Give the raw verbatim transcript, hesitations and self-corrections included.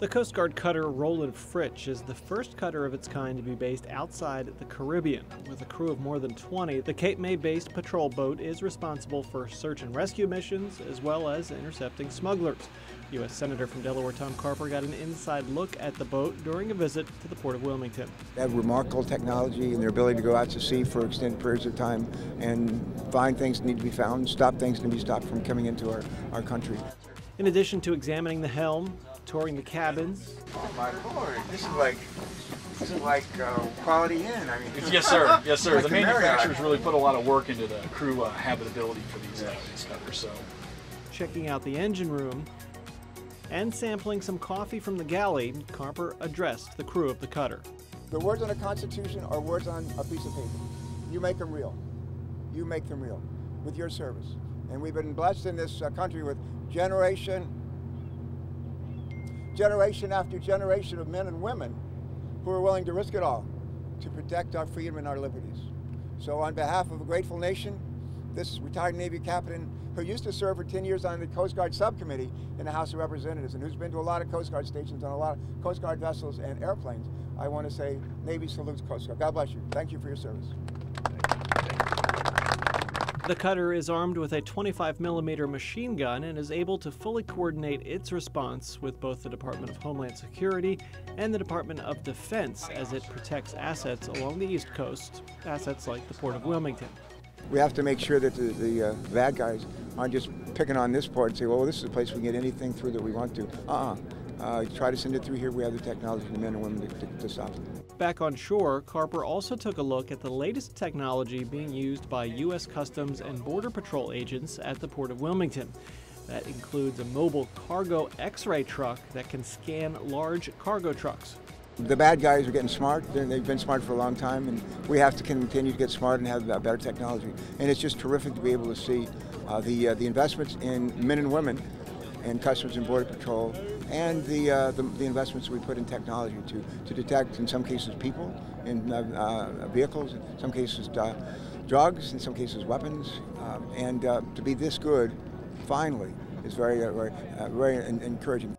The Coast Guard cutter Rollin Fritch is the first cutter of its kind to be based outside the Caribbean. With a crew of more than twenty, the Cape May-based patrol boat is responsible for search and rescue missions as well as intercepting smugglers. U S Senator from Delaware Tom Carper got an inside look at the boat during a visit to the Port of Wilmington. They have remarkable technology and their ability to go out to sea for extended periods of time and find things that need to be found, stop things that need to be stopped from coming into our, our country. In addition to examining the helm, touring the cabins. Oh my Lord, this is like, this is like uh, Quality Inn. I mean, yes, sir. Yes, sir. Like the manufacturers really put a lot of work into the crew uh, habitability for these uh, cutters. So, checking out the engine room and sampling some coffee from the galley, Carper addressed the crew of the cutter. The words on a Constitution are words on a piece of paper. You make them real. You make them real with your service. And we've been blessed in this uh, country with generation. Generation after generation of men and women who are willing to risk it all to protect our freedom and our liberties. So on behalf of a grateful nation, this retired Navy captain who used to serve for ten years on the Coast Guard subcommittee in the House of Representatives and who's been to a lot of Coast Guard stations on a lot of Coast Guard vessels and airplanes, I want to say Navy salutes Coast Guard. God bless you. Thank you for your service. The cutter is armed with a twenty-five millimeter machine gun and is able to fully coordinate its response with both the Department of Homeland Security and the Department of Defense as it protects assets along the East Coast, assets like the Port of Wilmington. We have to make sure that the, the uh, bad guys aren't just picking on this port and say, well, this is a place we can get anything through that we want to. Uh-uh. Uh, try to send it through here. We have the technology and the men and women to, to, to stop it. Back on shore, Carper also took a look at the latest technology being used by U S Customs and Border Patrol agents at the Port of Wilmington. That includes a mobile cargo X-ray truck that can scan large cargo trucks. The bad guys are getting smart. They're, they've been smart for a long time, and we have to continue to get smart and have better technology. And it's just terrific to be able to see uh, the, uh, the investments in men and women and Customs and Border Patrol, and the, uh, the, the investments we put in technology to, to detect, in some cases, people, in uh, uh, vehicles, in some cases, uh, drugs, in some cases, weapons. Uh, and uh, to be this good, finally, is very, uh, very, uh, very encouraging.